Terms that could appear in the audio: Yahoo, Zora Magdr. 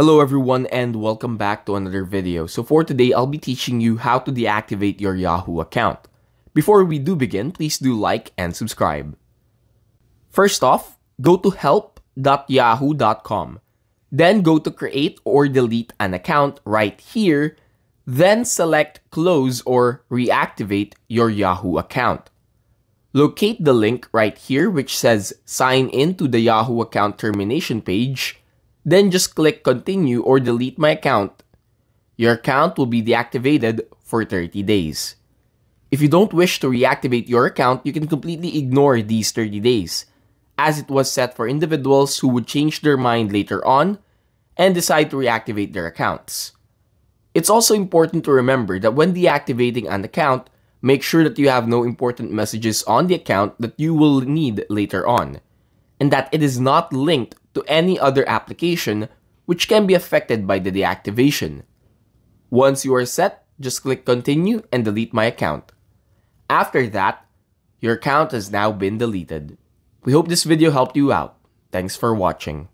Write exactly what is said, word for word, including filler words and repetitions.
Hello everyone and welcome back to another video. So for today, I'll be teaching you how to deactivate your Yahoo account. Before we do begin, please do like and subscribe. First off, go to help dot yahoo dot com. Then go to create or delete an account right here. Then select close or reactivate your Yahoo account. Locate the link right here which says sign in to the Yahoo account termination page. Then just click continue or delete my account. Your account will be deactivated for thirty days. If you don't wish to reactivate your account, you can completely ignore these thirty days, as it was set for individuals who would change their mind later on and decide to reactivate their accounts. It's also important to remember that when deactivating an account, make sure that you have no important messages on the account that you will need later on, and that it is not linked to any other application which can be affected by the deactivation. Once you are set, just click continue and delete my account. After that, your account has now been deleted. We hope this video helped you out. Thanks for watching.